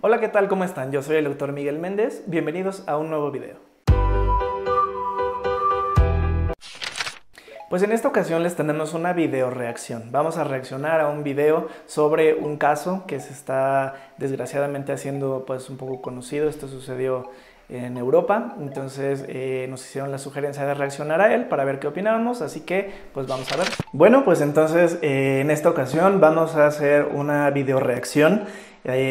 Hola, ¿qué tal? ¿Cómo están? Yo soy el Dr. Miguel Méndez. Bienvenidos a un nuevo video. Pues en esta ocasión les tenemos una video reacción. Vamos a reaccionar a un video sobre un caso que se está desgraciadamente haciendo pues un poco conocido. Esto sucedió en Europa, entonces nos hicieron la sugerencia de reaccionar a él para ver qué opinábamos, así que pues vamos a ver. Bueno, pues entonces en esta ocasión vamos a hacer una video reacción.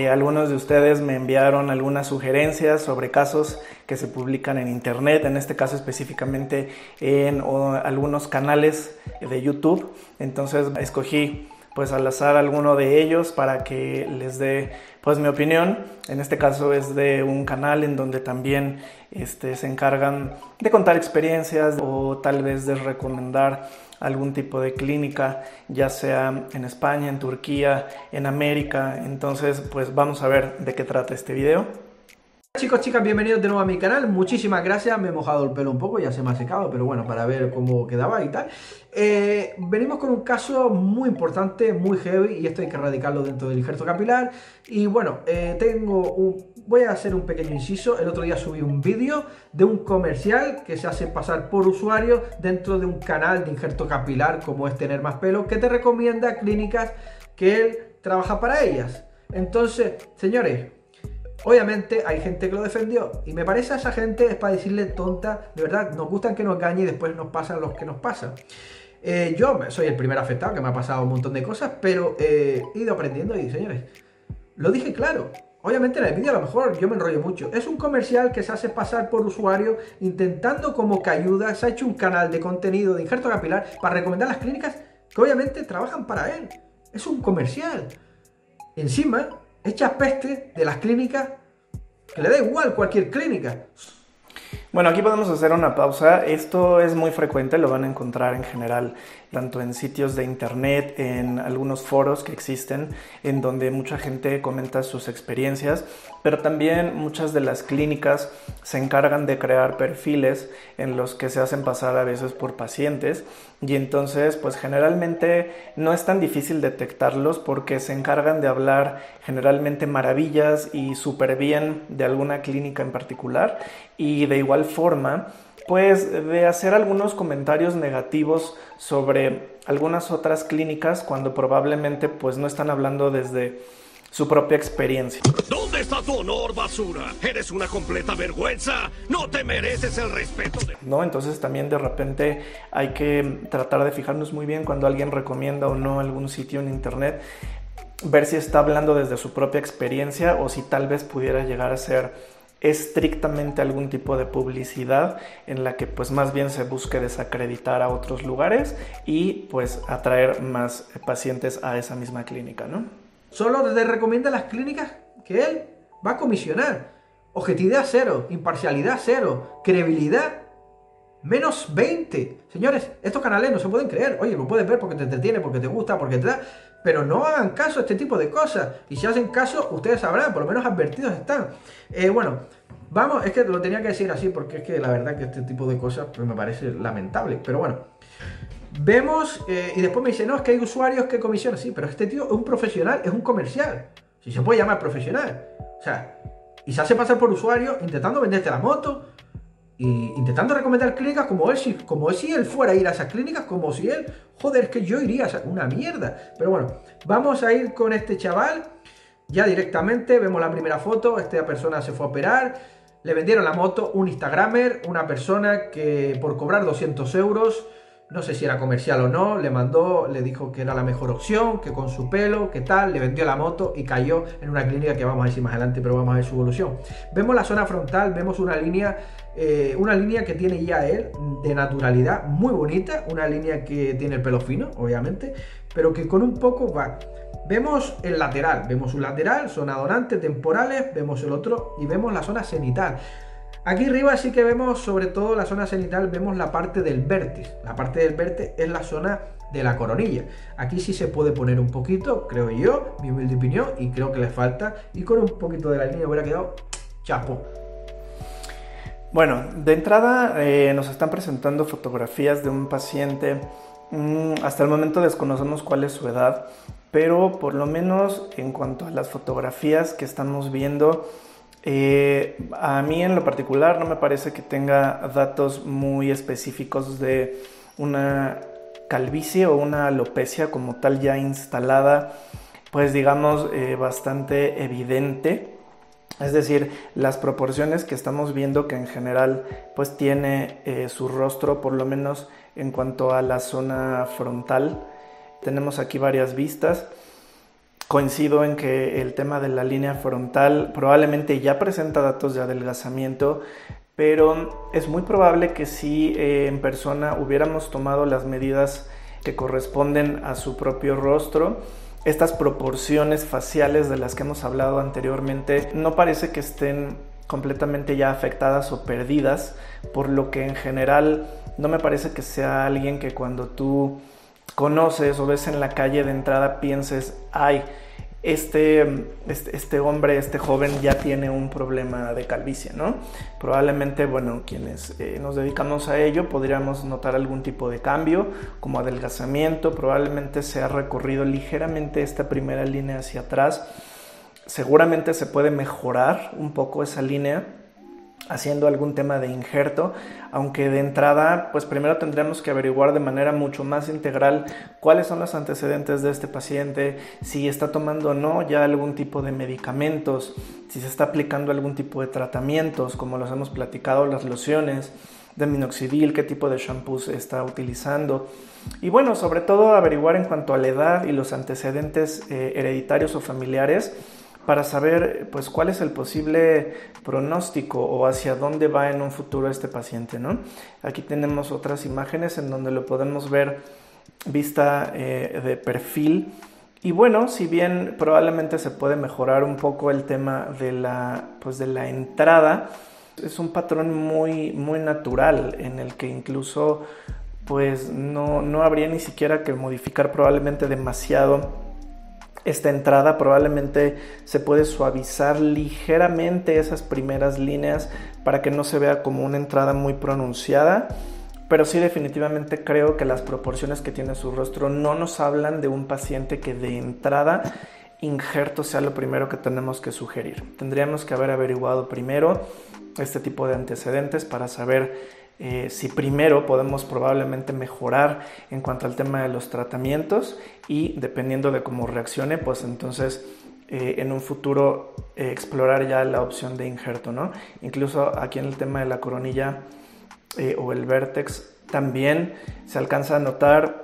Algunos de ustedes me enviaron algunas sugerencias sobre casos que se publican en internet, en este caso específicamente en algunos canales de YouTube, entonces escogí pues al azar alguno de ellos para que les dé pues mi opinión. En este caso es de un canal en donde también se encargan de contar experiencias o tal vez de recomendar algún tipo de clínica, ya sea en España, en Turquía, en América. Entonces pues vamos a ver de qué trata este video. Chicos, chicas, bienvenidos de nuevo a mi canal. Muchísimas gracias, me he mojado el pelo un poco, ya se me ha secado, pero bueno, para ver cómo quedaba y tal. Venimos con un caso muy importante, muy heavy, y esto hay que erradicarlo dentro del injerto capilar. Y bueno, voy a hacer un pequeño inciso. El otro día subí un vídeo de un comercial que se hace pasar por usuario dentro de un canal de injerto capilar como es Tener Más Pelo, que te recomienda clínicas que él trabaja para ellas. Entonces, señores, obviamente hay gente que lo defendió y me parece a esa gente es para decirle tonta, de verdad, nos gustan que nos engañen y después nos pasan los que nos pasan. Yo soy el primer afectado, que me ha pasado un montón de cosas, pero he ido aprendiendo y, señores, lo dije claro. Obviamente en el vídeo a lo mejor yo me enrollo mucho. Es un comercial que se hace pasar por usuario intentando como que ayuda. Se ha hecho un canal de contenido de injerto capilar para recomendar las clínicas que obviamente trabajan para él. Es un comercial. Encima echa peste de las clínicas, que le da igual cualquier clínica. Bueno, aquí podemos hacer una pausa. Esto es muy frecuente, lo van a encontrar en general tanto en sitios de internet, en algunos foros que existen, en donde mucha gente comenta sus experiencias, pero también muchas de las clínicas se encargan de crear perfiles en los que se hacen pasar a veces por pacientes, y entonces pues generalmente no es tan difícil detectarlos porque se encargan de hablar generalmente maravillas y súper bien de alguna clínica en particular, y de igual forma pues de hacer algunos comentarios negativos sobre algunas otras clínicas cuando probablemente pues no están hablando desde su propia experiencia. ¿Dónde está tu honor, basura? Eres una completa vergüenza, no te mereces el respeto de... ¿No? Entonces también de repente hay que tratar de fijarnos muy bien cuando alguien recomienda o no algún sitio en internet, ver si está hablando desde su propia experiencia o si tal vez pudiera llegar a ser estrictamente algún tipo de publicidad en la que pues más bien se busque desacreditar a otros lugares y pues atraer más pacientes a esa misma clínica, ¿no? Solo te recomienda las clínicas que él va a comisionar. Objetividad cero, imparcialidad cero, credibilidad menos 20. Señores, estos canales no se pueden creer. Oye, lo puedes ver porque te entretiene, porque te gusta, porque te da, pero no hagan caso a este tipo de cosas. Y si hacen caso, ustedes sabrán, por lo menos advertidos están. Bueno, vamos, es que lo tenía que decir así porque es que la verdad que este tipo de cosas pues, me parece lamentable. Pero bueno, vemos y después me dicen, no, es que hay usuarios que comisionan. Sí, pero este tío es un profesional, es un comercial. Si se puede llamar profesional. O sea, y se hace pasar por usuario intentando venderte la moto, y intentando recomendar clínicas como si él fuera a ir a esas clínicas, como si él, joder, es que yo iría a esa, una mierda. Pero bueno, vamos a ir con este chaval, ya directamente, vemos la primera foto, esta persona se fue a operar, le vendieron la moto, un instagramer, una persona que por cobrar 200 euros, no sé si era comercial o no, le dijo que era la mejor opción, que con su pelo, que tal, le vendió la moto y cayó en una clínica que vamos a decir más adelante, pero vamos a ver su evolución. Vemos la zona frontal, vemos una línea que tiene ya él de naturalidad, muy bonita, una línea que tiene el pelo fino, obviamente, pero que con un poco va. Vemos el lateral, vemos un lateral, zona donante, temporales, vemos el otro y vemos la zona cenital. Aquí arriba sí que vemos, sobre todo la zona cenital, vemos la parte del vértice. La parte del vértice es la zona de la coronilla. Aquí sí se puede poner un poquito, creo yo, mi humilde opinión, y creo que le falta. Y con un poquito de la línea hubiera quedado chapo. Bueno, de entrada nos están presentando fotografías de un paciente Hasta el momento desconocemos cuál es su edad, pero por lo menos en cuanto a las fotografías que estamos viendo, a mí en lo particular no me parece que tenga datos muy específicos de una calvicie o una alopecia como tal ya instalada, pues digamos bastante evidente. Es decir, las proporciones que estamos viendo que en general pues tiene su rostro, por lo menos en cuanto a la zona frontal. Tenemos aquí varias vistas. Coincido en que el tema de la línea frontal probablemente ya presenta datos de adelgazamiento, pero es muy probable que si en persona hubiéramos tomado las medidas que corresponden a su propio rostro, estas proporciones faciales de las que hemos hablado anteriormente no parece que estén completamente ya afectadas o perdidas, por lo que en general no me parece que sea alguien que cuando tú conoces o ves en la calle de entrada pienses, ay, este hombre, este joven ya tiene un problema de calvicie, ¿no? Probablemente, bueno, quienes nos dedicamos a ello podríamos notar algún tipo de cambio, como adelgazamiento, probablemente se ha recorrido ligeramente esta primera línea hacia atrás, seguramente se puede mejorar un poco esa línea haciendo algún tema de injerto, aunque de entrada, pues primero tendremos que averiguar de manera mucho más integral cuáles son los antecedentes de este paciente, si está tomando o no ya algún tipo de medicamentos, si se está aplicando algún tipo de tratamientos, como los hemos platicado, las lociones de minoxidil, qué tipo de shampoo se está utilizando. Y bueno, sobre todo averiguar en cuanto a la edad y los antecedentes hereditarios o familiares, para saber pues cuál es el posible pronóstico o hacia dónde va en un futuro este paciente, ¿no? Aquí tenemos otras imágenes en donde lo podemos ver vista de perfil. Y bueno, si bien probablemente se puede mejorar un poco el tema de la entrada, es un patrón muy natural en el que incluso pues no habría ni siquiera que modificar probablemente demasiado. Esta entrada probablemente se puede suavizar ligeramente esas primeras líneas para que no se vea como una entrada muy pronunciada, pero sí definitivamente creo que las proporciones que tiene su rostro no nos hablan de un paciente que de entrada injerto sea lo primero que tenemos que sugerir. Tendríamos que haber averiguado primero este tipo de antecedentes para saber si primero podemos probablemente mejorar en cuanto al tema de los tratamientos y dependiendo de cómo reaccione, pues entonces en un futuro explorar ya la opción de injerto, ¿no? Incluso aquí en el tema de la coronilla o el vértex también se alcanza a notar.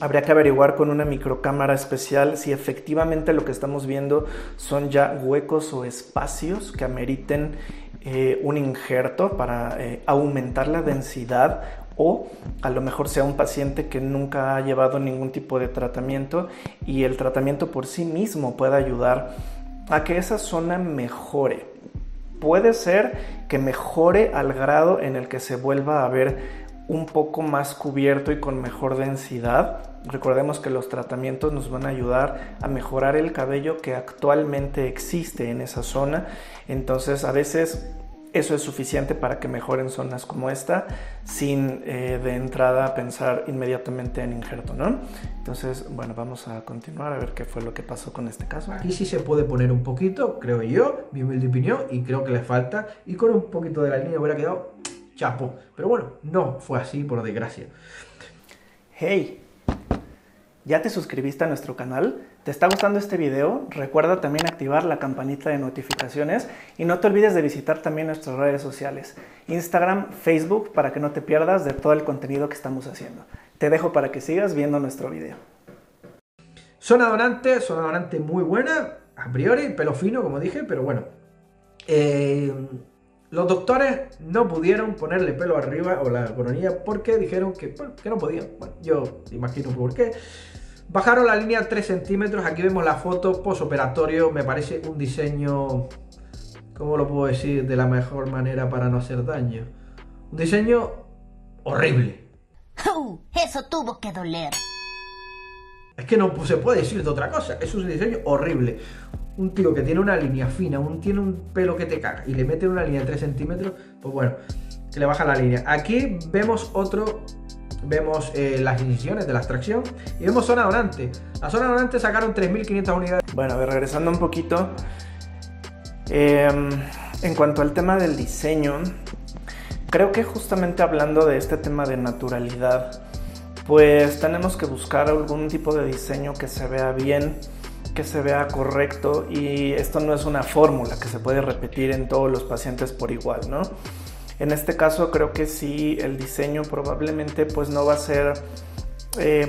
Habría que averiguar con una microcámara especial si efectivamente lo que estamos viendo son ya huecos o espacios que ameriten un injerto para aumentar la densidad, o a lo mejor sea un paciente que nunca ha llevado ningún tipo de tratamiento y el tratamiento por sí mismo pueda ayudar a que esa zona mejore. Puede ser que mejore al grado en el que se vuelva a ver un poco más cubierto y con mejor densidad. Recordemos que los tratamientos nos van a ayudar a mejorar el cabello que actualmente existe en esa zona, entonces a veces eso es suficiente para que mejoren zonas como esta sin de entrada pensar inmediatamente en injerto, ¿no? Entonces, bueno, vamos a continuar a ver qué fue lo que pasó con este caso. Aquí sí se puede poner un poquito, creo yo, mi humilde opinión, y creo que le falta, y con un poquito de la línea hubiera quedado chapo, pero bueno, no fue así por desgracia. Hey, ¿ya te suscribiste a nuestro canal? ¿Te está gustando este video? Recuerda también activar la campanita de notificaciones y no te olvides de visitar también nuestras redes sociales, Instagram, Facebook, para que no te pierdas de todo el contenido que estamos haciendo. Te dejo para que sigas viendo nuestro video. Zona donante muy buena, a priori, pelo fino como dije, pero bueno. Los doctores no pudieron ponerle pelo arriba o la coronilla porque dijeron que, bueno, que no podían. Bueno, yo imagino por qué. Bajaron la línea 3 centímetros. Aquí vemos la foto posoperatorio. Me parece un diseño, ¿cómo lo puedo decir de la mejor manera para no hacer daño? Un diseño horrible. Eso tuvo que doler. Es que no se puede decir de otra cosa. Es un diseño horrible. Un tío que tiene una línea fina, tiene un pelo que te caga y le mete una línea de 3 centímetros, pues bueno, que le baja la línea. Aquí vemos otro vemos las incisiones de la extracción y vemos zona donante. La zona donante sacaron 3.500 unidades. Bueno, a ver, regresando un poquito, en cuanto al tema del diseño, creo que justamente hablando de este tema de naturalidad, pues tenemos que buscar algún tipo de diseño que se vea bien, que se vea correcto, y esto no es una fórmula que se puede repetir en todos los pacientes por igual, ¿no? En este caso creo que sí, el diseño probablemente pues no va a ser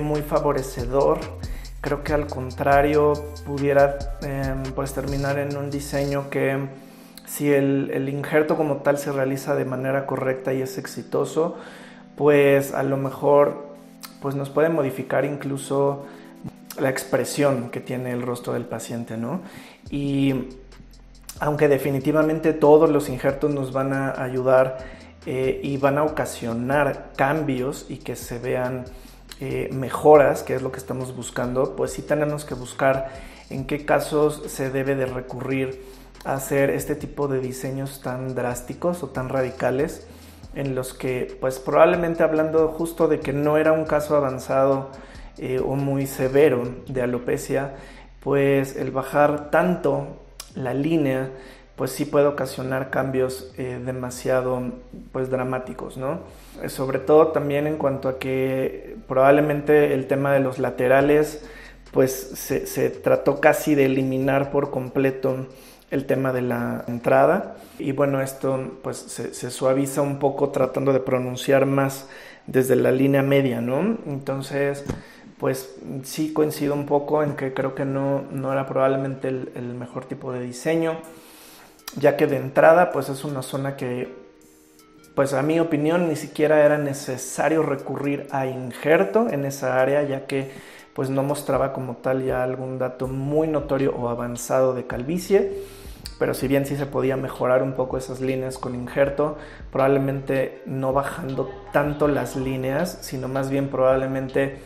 muy favorecedor. Creo que al contrario pudiera pues terminar en un diseño que, si el injerto como tal se realiza de manera correcta y es exitoso, pues a lo mejor pues nos puede modificar incluso la expresión que tiene el rostro del paciente, ¿no? Y aunque definitivamente todos los injertos nos van a ayudar y van a ocasionar cambios y que se vean mejoras, que es lo que estamos buscando, pues sí tenemos que buscar en qué casos se debe de recurrir a hacer este tipo de diseños tan drásticos o tan radicales, en los que pues probablemente, hablando justo de que no era un caso avanzado o muy severo de alopecia, pues el bajar tanto la línea pues sí puede ocasionar cambios demasiado pues dramáticos, ¿no? Sobre todo también en cuanto a que probablemente el tema de los laterales pues se trató casi de eliminar por completo el tema de la entrada, y bueno, esto pues se suaviza un poco tratando de pronunciar más desde la línea media, ¿no? Entonces pues sí coincido un poco en que creo que no era probablemente el mejor tipo de diseño, ya que de entrada pues es una zona que pues a mi opinión ni siquiera era necesario recurrir a injerto en esa área, ya que pues no mostraba como tal ya algún dato muy notorio o avanzado de calvicie. Pero si bien sí se podía mejorar un poco esas líneas con injerto, probablemente no bajando tanto las líneas, sino más bien probablemente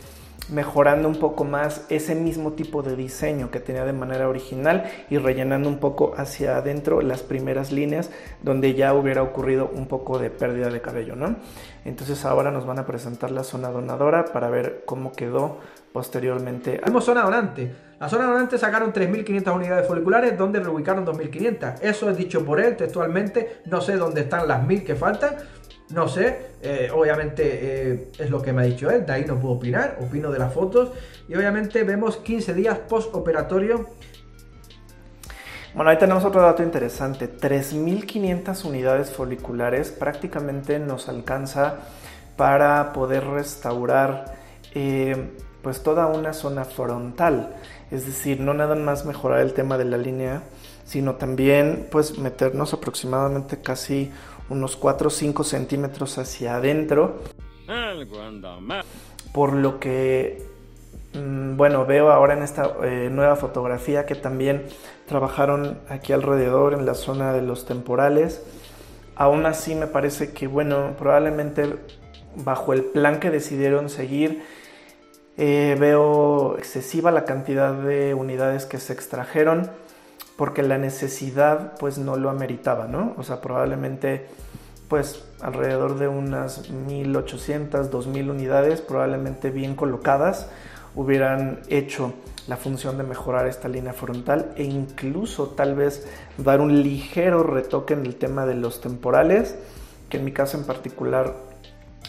mejorando un poco más ese mismo tipo de diseño que tenía de manera original y rellenando un poco hacia adentro las primeras líneas donde ya hubiera ocurrido un poco de pérdida de cabello, ¿no? Entonces ahora nos van a presentar la zona donadora para ver cómo quedó posteriormente. Vemos zona donante. La zona donante sacaron 3.500 unidades foliculares, donde reubicaron 2.500. Eso es dicho por él textualmente. No sé dónde están las 1.000 que faltan. No sé, obviamente es lo que me ha dicho él, de ahí no puedo opinar, opino de las fotos. Y obviamente vemos 15 días postoperatorio. Bueno, ahí tenemos otro dato interesante, 3.500 unidades foliculares prácticamente nos alcanza para poder restaurar pues toda una zona frontal. Es decir, no nada más mejorar el tema de la línea, sino también pues meternos aproximadamente casi unos 4 o 5 centímetros hacia adentro, por lo que bueno, veo ahora en esta nueva fotografía que también trabajaron aquí alrededor en la zona de los temporales. Aún así me parece que bueno, probablemente bajo el plan que decidieron seguir, veo excesiva la cantidad de unidades que se extrajeron, porque la necesidad pues no lo ameritaba, ¿no? O sea, probablemente pues alrededor de unas 1.800, 2.000 unidades probablemente bien colocadas hubieran hecho la función de mejorar esta línea frontal, e incluso tal vez dar un ligero retoque en el tema de los temporales, que en mi caso en particular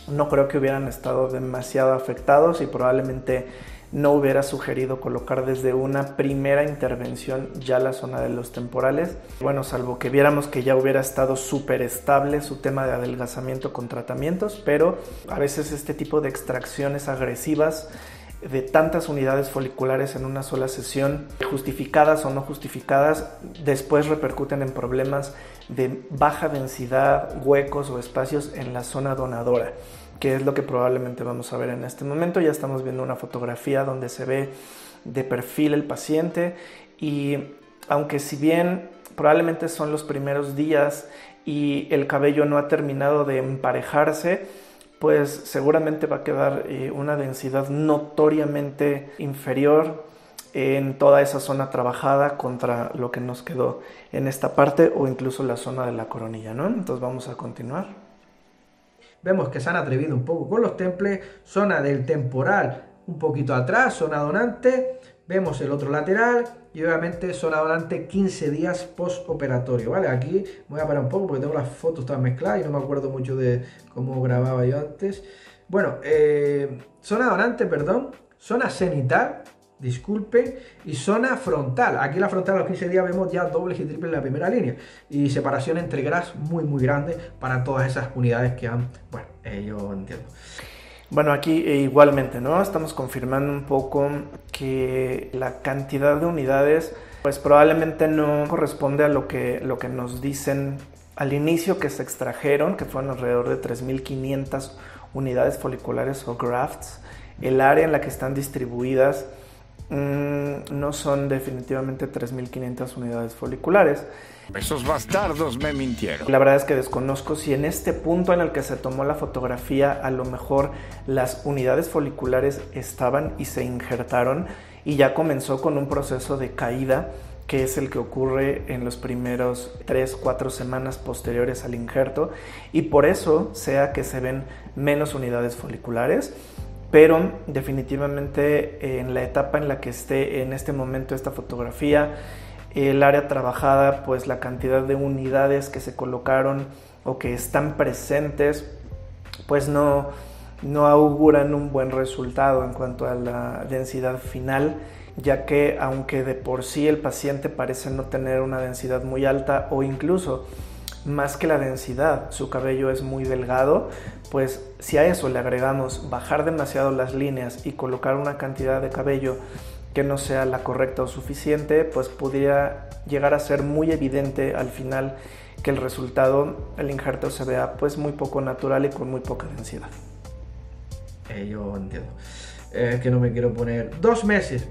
no creo que hubieran estado demasiado afectados, y probablemente no hubiera sugerido colocar desde una primera intervención ya la zona de los temporales. Bueno, salvo que viéramos que ya hubiera estado súper estable su tema de adelgazamiento con tratamientos, pero a veces este tipo de extracciones agresivas de tantas unidades foliculares en una sola sesión, justificadas o no justificadas, después repercuten en problemas de baja densidad, huecos o espacios en la zona donadora, que es lo que probablemente vamos a ver en este momento. Ya estamos viendo una fotografía donde se ve de perfil el paciente, y aunque si bien probablemente son los primeros días y el cabello no ha terminado de emparejarse, pues seguramente va a quedar una densidad notoriamente inferior en toda esa zona trabajada contra lo que nos quedó en esta parte, o incluso la zona de la coronilla, ¿no? Entonces vamos a continuar. vemos que se han atrevido un poco con los temples, zona del temporal un poquito atrás, zona donante, vemos el otro lateral y obviamente zona donante 15 días postoperatorio, ¿vale? Aquí voy a parar un poco porque tengo las fotos todas mezcladas y no me acuerdo mucho de cómo grababa yo antes. Bueno, zona donante, perdón, zona cenital, disculpen, y zona frontal. Aquí la frontal a los 15 días vemos ya dobles y triples en la primera línea y separación entre gras muy grande para todas esas unidades que han, bueno, yo entiendo. Bueno, aquí igualmente, ¿no? Estamos confirmando un poco que la cantidad de unidades pues probablemente no corresponde a lo que nos dicen al inicio que se extrajeron, que fueron alrededor de 3.500 unidades foliculares o grafts. El área en la que están distribuidas no son definitivamente 3.500 unidades foliculares. Esos bastardos me mintieron. La verdad es que desconozco si en este punto en el que se tomó la fotografía a lo mejor las unidades foliculares estaban y se injertaron y ya comenzó con un proceso de caída que es el que ocurre en los primeros 3-4 semanas posteriores al injerto, y por eso sea que se ven menos unidades foliculares. Pero definitivamente en la etapa en la que esté en este momento esta fotografía, el área trabajada, pues la cantidad de unidades que se colocaron o que están presentes, pues no auguran un buen resultado en cuanto a la densidad final, ya que aunque de por sí el paciente parece no tener una densidad muy alta o incluso más que la densidad, su cabello es muy delgado, pues si a eso le agregamos bajar demasiado las líneas y colocar una cantidad de cabello que no sea la correcta o suficiente, pues podría llegar a ser muy evidente al final que el resultado, el injerto, se vea pues muy poco natural y con muy poca densidad. Yo entiendo. Es que no me quiero poner... 2 meses.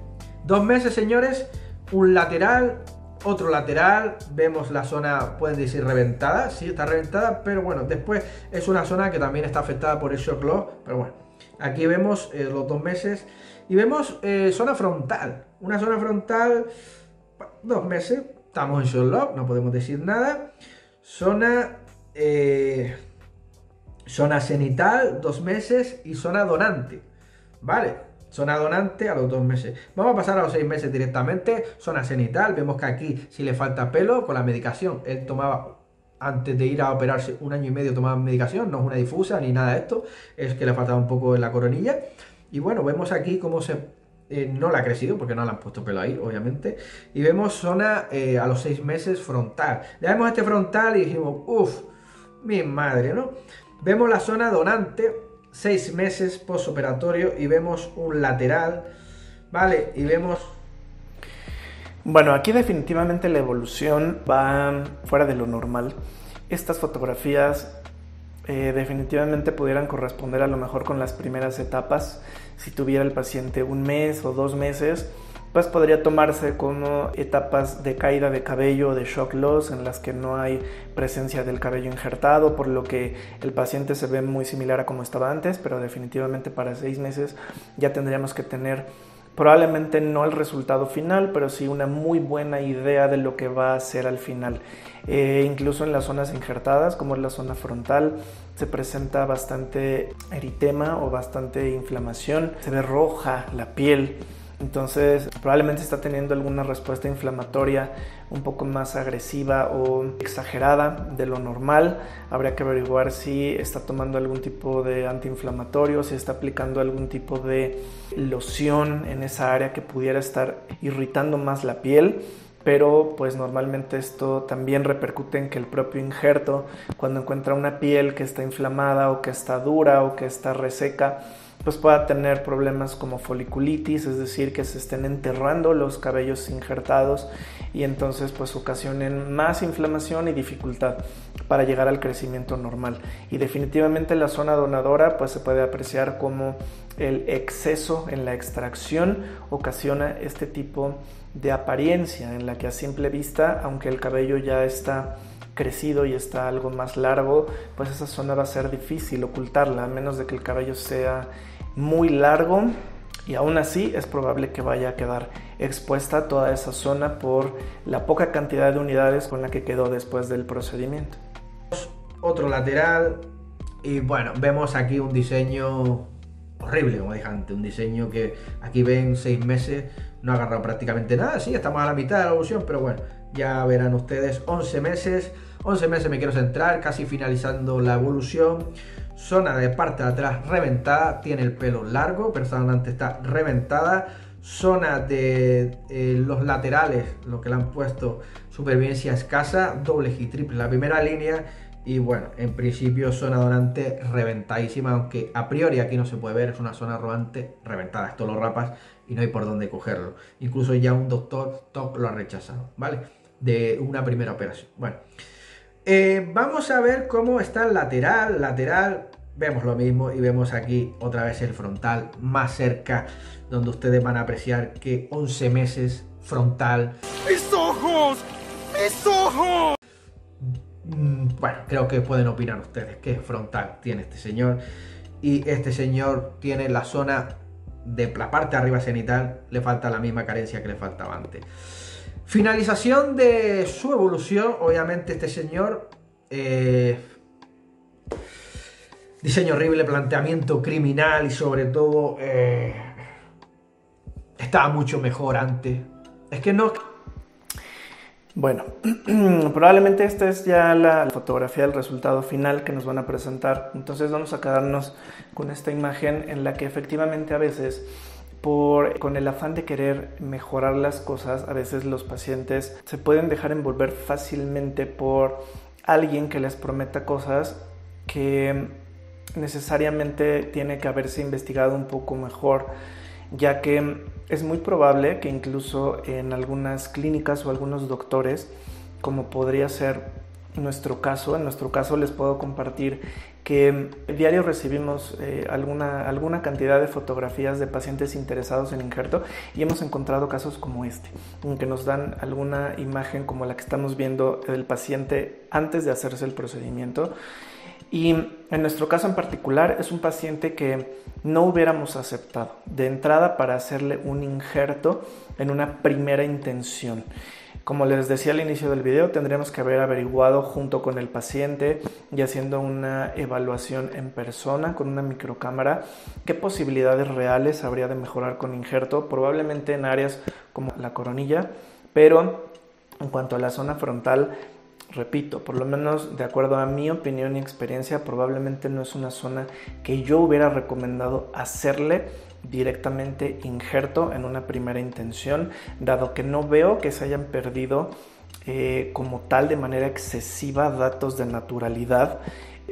2 meses, señores, un lateral... Otro lateral, vemos la zona, pueden decir reventada, sí está reventada, pero bueno, después es una zona que también está afectada por el shock loss, pero bueno, aquí vemos los 2 meses y vemos zona frontal, una zona frontal, 2 meses, estamos en shock loss, no podemos decir nada, zona cenital, 2 meses y zona donante, ¿vale? Zona donante a los 2 meses. Vamos a pasar a los 6 meses directamente. Zona cenital. Vemos que aquí si le falta pelo con la medicación. Él tomaba, antes de ir a operarse, 1 año y medio tomaba medicación. No es una difusa ni nada de esto. Es que le faltaba un poco en la coronilla. Y bueno, vemos aquí cómo se... no la ha crecido porque no le han puesto pelo ahí, obviamente. Y vemos zona a los 6 meses frontal. Le vemos este frontal y dijimos, uff, mi madre, ¿no? Vemos la zona donante. 6 meses postoperatorio y vemos un lateral, ¿vale? Y vemos... Bueno, aquí definitivamente la evolución va fuera de lo normal. Estas fotografías definitivamente pudieran corresponder a lo mejor con las primeras etapas. Si tuviera el paciente 1 mes o 2 meses, pues podría tomarse como etapas de caída de cabello, de shock loss, en las que no hay presencia del cabello injertado, por lo que el paciente se ve muy similar a como estaba antes, pero definitivamente para 6 meses ya tendríamos que tener probablemente no el resultado final, pero sí una muy buena idea de lo que va a ser al final. Incluso en las zonas injertadas, como es la zona frontal, se presenta bastante eritema o bastante inflamación, se ve roja la piel. Entonces probablemente está teniendo alguna respuesta inflamatoria un poco más agresiva o exagerada de lo normal. Habría que averiguar si está tomando algún tipo de antiinflamatorio, si está aplicando algún tipo de loción en esa área que pudiera estar irritando más la piel. Pero pues normalmente esto también repercute en que el propio injerto, cuando encuentra una piel que está inflamada o que está dura o que está reseca, pues pueda tener problemas como foliculitis, es decir, que se estén enterrando los cabellos injertados y entonces pues ocasionen más inflamación y dificultad para llegar al crecimiento normal. Y definitivamente la zona donadora pues se puede apreciar como el exceso en la extracción ocasiona este tipo de apariencia en la que a simple vista, aunque el cabello ya está crecido y está algo más largo, pues esa zona va a ser difícil ocultarla, a menos de que el cabello sea muy largo, y aún así es probable que vaya a quedar expuesta toda esa zona por la poca cantidad de unidades con la que quedó después del procedimiento. Otro lateral, Y bueno, vemos aquí un diseño horrible, como dije antes, un diseño que aquí ven 6 meses, no ha agarrado prácticamente nada, sí, estamos a la mitad de la evolución, pero bueno, ya verán ustedes, 11 meses me quiero centrar, casi finalizando la evolución, zona de parte de atrás reventada, tiene el pelo largo, pero esa zona antes está reventada, zona de los laterales, lo que le han puesto, supervivencia escasa, dobles y triples, la primera línea. Y bueno, en principio zona donante reventadísima, aunque a priori aquí no se puede ver, es una zona rodante reventada, esto lo rapas y no hay por dónde cogerlo. Incluso ya un doctor TOC lo ha rechazado, ¿vale? De una primera operación. Bueno, vamos a ver cómo está el lateral, vemos lo mismo y vemos aquí otra vez el frontal más cerca, donde ustedes van a apreciar que 11 meses frontal. ¡Mis ojos! ¡Mis ojos! Bueno, creo que pueden opinar ustedes qué frontal tiene este señor. Y este señor tiene la zona de la parte de arriba cenital, le falta la misma carencia que le faltaba antes. Finalización de su evolución, obviamente este señor, diseño horrible, planteamiento criminal y sobre todo estaba mucho mejor antes. Es que no... Bueno, probablemente esta es ya la fotografía del resultado final que nos van a presentar. Entonces vamos a quedarnos con esta imagen en la que efectivamente a veces, con el afán de querer mejorar las cosas, a veces los pacientes se pueden dejar envolver fácilmente por alguien que les prometa cosas que necesariamente tiene que haberse investigado un poco mejor, ya que es muy probable que incluso en algunas clínicas o algunos doctores, como podría ser nuestro caso, en nuestro caso les puedo compartir que diario recibimos alguna cantidad de fotografías de pacientes interesados en injerto y hemos encontrado casos como este, en que nos dan alguna imagen como la que estamos viendo del paciente antes de hacerse el procedimiento. Y en nuestro caso en particular es un paciente que no hubiéramos aceptado de entrada para hacerle un injerto en una primera intención. Como les decía al inicio del video, tendríamos que haber averiguado junto con el paciente y haciendo una evaluación en persona con una microcámara qué posibilidades reales habría de mejorar con injerto, probablemente en áreas como la coronilla, pero en cuanto a la zona frontal, repito, por lo menos de acuerdo a mi opinión y experiencia, probablemente no es una zona que yo hubiera recomendado hacerle directamente injerto en una primera intención, dado que no veo que se hayan perdido como tal de manera excesiva datos de naturalidad.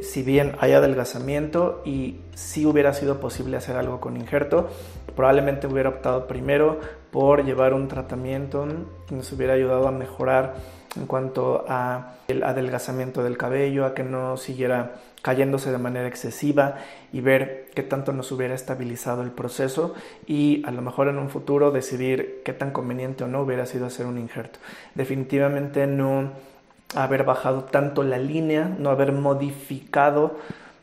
Si bien hay adelgazamiento y si hubiera sido posible hacer algo con injerto, probablemente hubiera optado primero por llevar un tratamiento que nos hubiera ayudado a mejorar en cuanto a el adelgazamiento del cabello, a que no siguiera cayéndose de manera excesiva y ver qué tanto nos hubiera estabilizado el proceso y a lo mejor en un futuro decidir qué tan conveniente o no hubiera sido hacer un injerto. Definitivamente no haber bajado tanto la línea, no haber modificado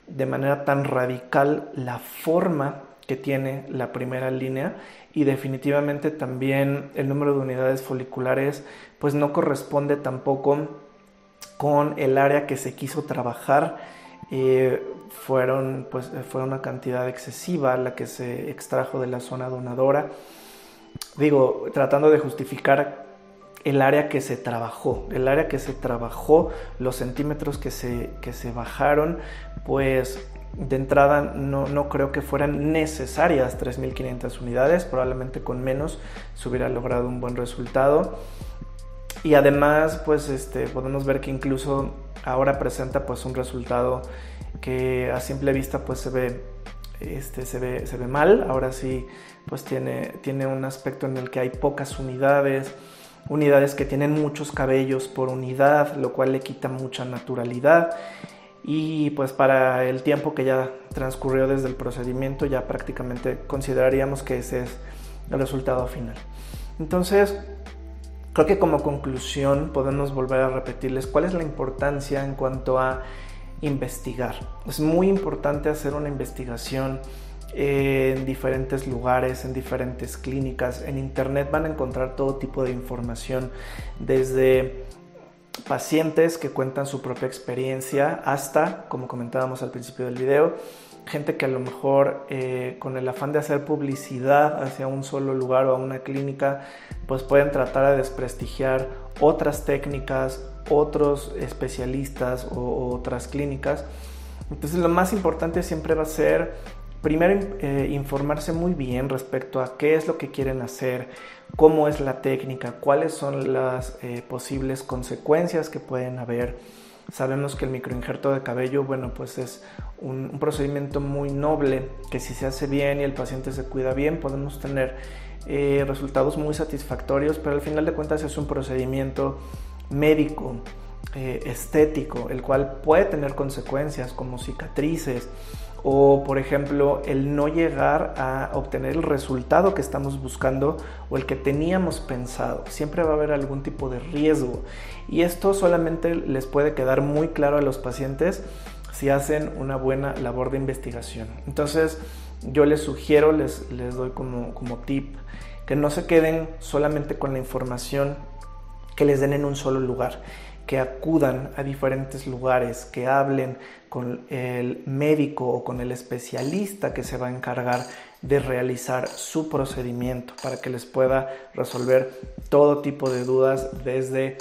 de manera tan radical la forma que tiene la primera línea y definitivamente también el número de unidades foliculares pues no corresponde tampoco con el área que se quiso trabajar. Fue una cantidad excesiva la que se extrajo de la zona donadora, digo, tratando de justificar el área que se trabajó, los centímetros que se bajaron, pues de entrada no creo que fueran necesarias 3.500 unidades, probablemente con menos se hubiera logrado un buen resultado. Y además, pues podemos ver que incluso ahora presenta pues un resultado que a simple vista pues se ve mal. Ahora sí, pues tiene un aspecto en el que hay pocas unidades, que tienen muchos cabellos por unidad, lo cual le quita mucha naturalidad. Y pues para el tiempo que ya transcurrió desde el procedimiento, ya prácticamente consideraríamos que ese es el resultado final. Entonces, creo que como conclusión podemos volver a repetirles cuál es la importancia en cuanto a investigar. Es muy importante hacer una investigación en diferentes lugares, en diferentes clínicas. En internet van a encontrar todo tipo de información, desde pacientes que cuentan su propia experiencia hasta, como comentábamos al principio del video, gente que a lo mejor con el afán de hacer publicidad hacia un solo lugar o a una clínica, pues pueden tratar de desprestigiar otras técnicas, otros especialistas o otras clínicas. Entonces lo más importante siempre va a ser primero informarse muy bien respecto a qué es lo que quieren hacer, cómo es la técnica, cuáles son las posibles consecuencias que pueden haber. Sabemos que el microinjerto de cabello, bueno, pues es un procedimiento muy noble que si se hace bien y el paciente se cuida bien, podemos tener resultados muy satisfactorios, pero al final de cuentas es un procedimiento médico, estético, el cual puede tener consecuencias como cicatrices o, por ejemplo, el no llegar a obtener el resultado que estamos buscando o el que teníamos pensado. Siempre va a haber algún tipo de riesgo y esto solamente les puede quedar muy claro a los pacientes si hacen una buena labor de investigación. Entonces yo les sugiero, les doy como tip, que no se queden solamente con la información que les den en un solo lugar, que acudan a diferentes lugares, que hablen con el médico o con el especialista que se va a encargar de realizar su procedimiento para que les pueda resolver todo tipo de dudas, desde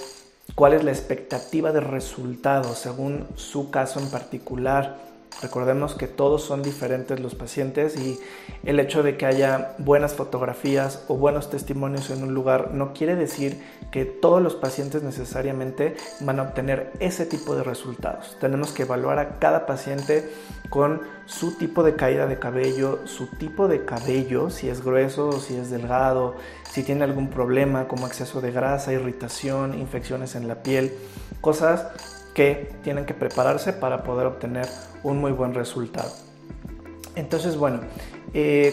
cuál es la expectativa de resultado según su caso en particular. Recordemos que todos son diferentes los pacientes y el hecho de que haya buenas fotografías o buenos testimonios en un lugar no quiere decir que todos los pacientes necesariamente van a obtener ese tipo de resultados. Tenemos que evaluar a cada paciente con su tipo de caída de cabello, su tipo de cabello, si es grueso o si es delgado, si tiene algún problema como exceso de grasa, irritación, infecciones en la piel, cosas que tienen que prepararse para poder obtener un muy buen resultado. Entonces, bueno,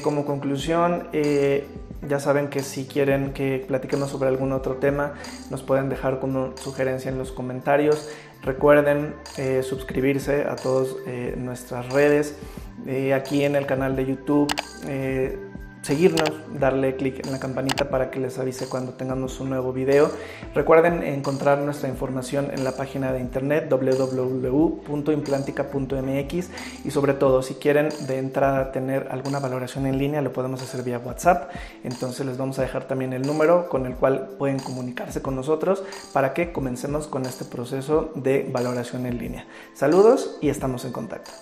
como conclusión, ya saben que si quieren que platiquemos sobre algún otro tema, nos pueden dejar como sugerencia en los comentarios. Recuerden suscribirse a todas nuestras redes, aquí en el canal de YouTube, seguirnos, darle clic en la campanita para que les avise cuando tengamos un nuevo video. Recuerden encontrar nuestra información en la página de internet www.implantica.mx y sobre todo, si quieren de entrada tener alguna valoración en línea, lo podemos hacer vía WhatsApp. Entonces les vamos a dejar también el número con el cual pueden comunicarse con nosotros para que comencemos con este proceso de valoración en línea. Saludos y estamos en contacto.